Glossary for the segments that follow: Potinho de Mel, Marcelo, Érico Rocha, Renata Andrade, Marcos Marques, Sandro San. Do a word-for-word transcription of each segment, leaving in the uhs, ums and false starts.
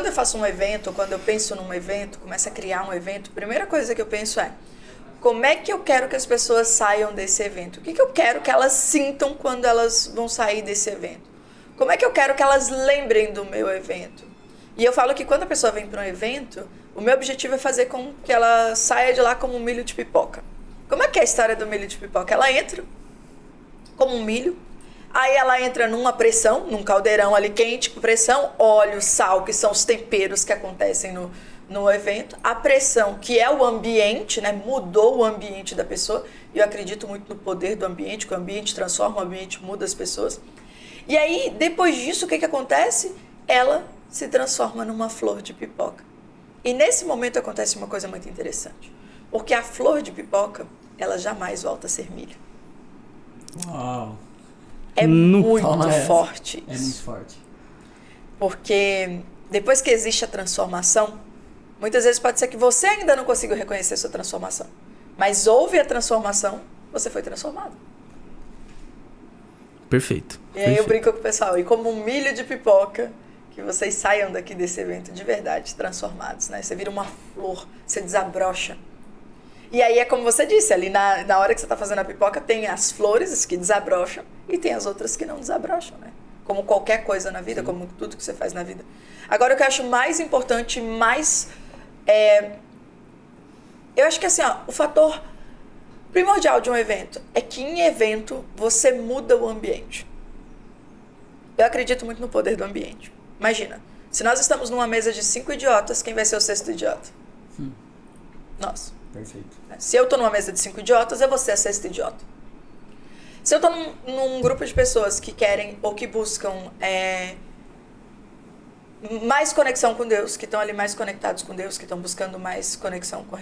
quando eu faço um evento, quando eu penso num evento, começo a criar um evento, a primeira coisa que eu penso é: como é que eu quero que as pessoas saiam desse evento? O que, que eu quero que elas sintam quando elas vão sair desse evento? Como é que eu quero que elas lembrem do meu evento? E eu falo que quando a pessoa vem para um evento, o meu objetivo é fazer com que ela saia de lá como um milho de pipoca. Como é que é a história do milho de pipoca? Ela entra como um milho, aí ela entra numa pressão, num caldeirão ali quente, com pressão, óleo, sal, que são os temperos que acontecem no, no evento. A pressão, que é o ambiente, né? Mudou o ambiente da pessoa. Eu acredito muito no poder do ambiente, que o ambiente transforma, o ambiente muda as pessoas. E aí, depois disso, o que, que acontece? Ela se transforma numa flor de pipoca. E nesse momento acontece uma coisa muito interessante. Porque a flor de pipoca, ela jamais volta a ser milho. Uau! É muito forte isso. É muito forte. Porque depois que existe a transformação, muitas vezes pode ser que você ainda não consiga reconhecer a sua transformação. Mas houve a transformação, você foi transformado. Perfeito. E aí perfeito. Eu brinco com o pessoal. E como um milho de pipoca, que vocês saiam daqui desse evento de verdade, transformados, né? Você vira uma flor, você desabrocha. E aí é como você disse, ali na, na hora que você está fazendo a pipoca, tem as flores que desabrocham e tem as outras que não desabrocham, né? Como qualquer coisa na vida, como tudo que você faz na vida. Agora, o que eu acho mais importante, mais... É, eu acho que assim, ó, o fator primordial de um evento é que em evento você muda o ambiente. Eu acredito muito no poder do ambiente. Imagina, se nós estamos numa mesa de cinco idiotas, quem vai ser o sexto idiota? Hum. Nós. Perfeito. Se eu estou numa mesa de cinco idiotas, eu vou ser a sexta idiota. Se eu estou num, num grupo de pessoas que querem ou que buscam é, mais conexão com Deus, que estão ali mais conectados com Deus, que estão buscando mais conexão com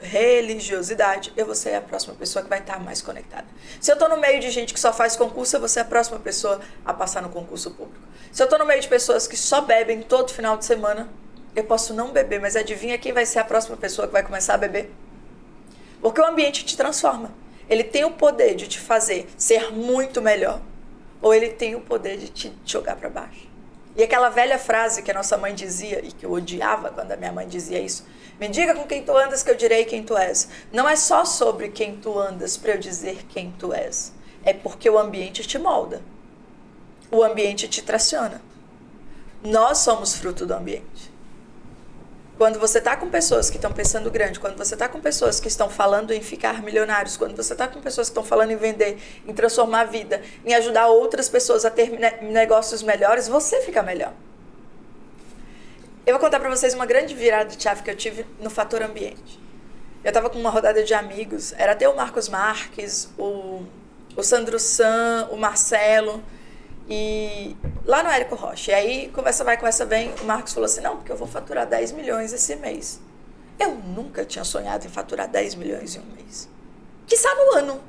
religiosidade, eu vou ser a próxima pessoa que vai estar mais conectada. Se eu estou no meio de gente que só faz concurso, eu vou ser a próxima pessoa a passar no concurso público. Se eu estou no meio de pessoas que só bebem todo final de semana, eu posso não beber, mas adivinha quem vai ser a próxima pessoa que vai começar a beber? Porque o ambiente te transforma. Ele tem o poder de te fazer ser muito melhor, ou ele tem o poder de te jogar para baixo. E aquela velha frase que a nossa mãe dizia, e que eu odiava quando a minha mãe dizia isso, me diga com quem tu andas que eu direi quem tu és. Não é só sobre quem tu andas para eu dizer quem tu és. É porque o ambiente te molda. O ambiente te traciona. Nós somos fruto do ambiente. Quando você está com pessoas que estão pensando grande, quando você está com pessoas que estão falando em ficar milionários, quando você está com pessoas que estão falando em vender, em transformar a vida, em ajudar outras pessoas a ter ne- negócios melhores, você fica melhor. Eu vou contar para vocês uma grande virada de chave que eu tive no fator ambiente. Eu estava com uma rodada de amigos, era até o Marcos Marques, o, o Sandro San, o Marcelo, e lá no Érico Rocha. E aí, conversa vai, conversa vem, o Marcos falou assim, não, porque eu vou faturar dez milhões esse mês. Eu nunca tinha sonhado em faturar dez milhões em um mês. Quiçá no ano.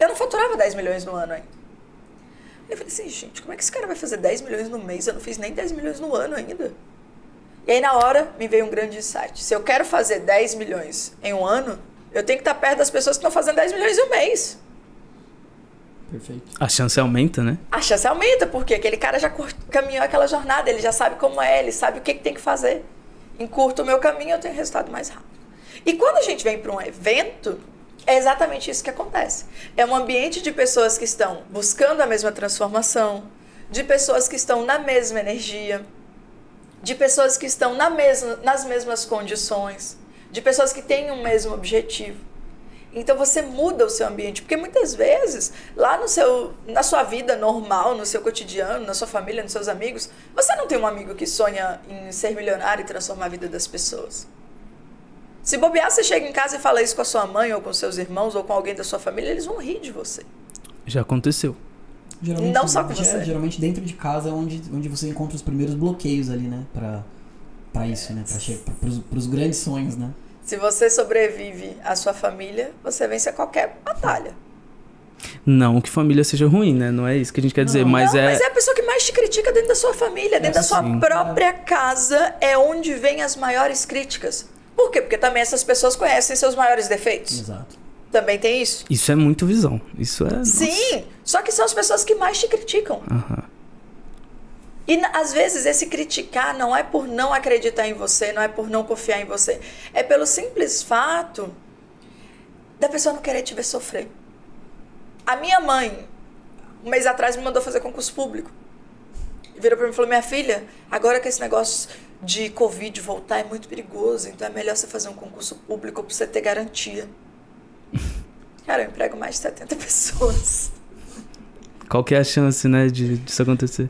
Eu não faturava dez milhões no ano ainda. Eu falei assim, gente, como é que esse cara vai fazer dez milhões no mês? Eu não fiz nem dez milhões no ano ainda. E aí, na hora, me veio um grande insight. Se eu quero fazer dez milhões em um ano, eu tenho que estar perto das pessoas que estão fazendo dez milhões em um mês. Perfeito. A chance aumenta, né? A chance aumenta, porque aquele cara já caminhou aquela jornada, ele já sabe como é, ele sabe o que, que tem que fazer. Encurto o meu caminho, eu tenho resultado mais rápido. E quando a gente vem para um evento, é exatamente isso que acontece. É um ambiente de pessoas que estão buscando a mesma transformação, de pessoas que estão na mesma energia, de pessoas que estão na mesma, nas mesmas condições, de pessoas que têm o mesmo objetivo. Então você muda o seu ambiente, porque muitas vezes, lá no seu, na sua vida normal, no seu cotidiano, na sua família, nos seus amigos, você não tem um amigo que sonha em ser milionário e transformar a vida das pessoas. Se bobear, você chega em casa e fala isso com a sua mãe, ou com seus irmãos, ou com alguém da sua família, eles vão rir de você. Já aconteceu. Geralmente, não só com você. É, geralmente dentro de casa é onde, onde você encontra os primeiros bloqueios ali, né? Pra, pra isso, né? Para os grandes sonhos, né? Se você sobrevive à sua família, você vence a qualquer batalha. Não que família seja ruim, né? Não é isso que a gente quer dizer, não, mas não, é... Mas é a pessoa que mais te critica dentro da sua família, dentro é da sua assim, própria casa, é onde vem as maiores críticas. Por quê? Porque também essas pessoas conhecem seus maiores defeitos. Exato. Também tem isso. Isso é muito visão. Isso é... Sim, nossa. Só que são as pessoas que mais te criticam. Aham. E às vezes esse criticar não é por não acreditar em você, não é por não confiar em você. É pelo simples fato da pessoa não querer te ver sofrer. A minha mãe, um mês atrás, me mandou fazer concurso público. Virou pra mim e falou, minha filha, agora que esse negócio de Covid voltar é muito perigoso, então é melhor você fazer um concurso público pra você ter garantia. Cara, eu emprego mais de setenta pessoas. Qual que é a chance, né, de, disso acontecer?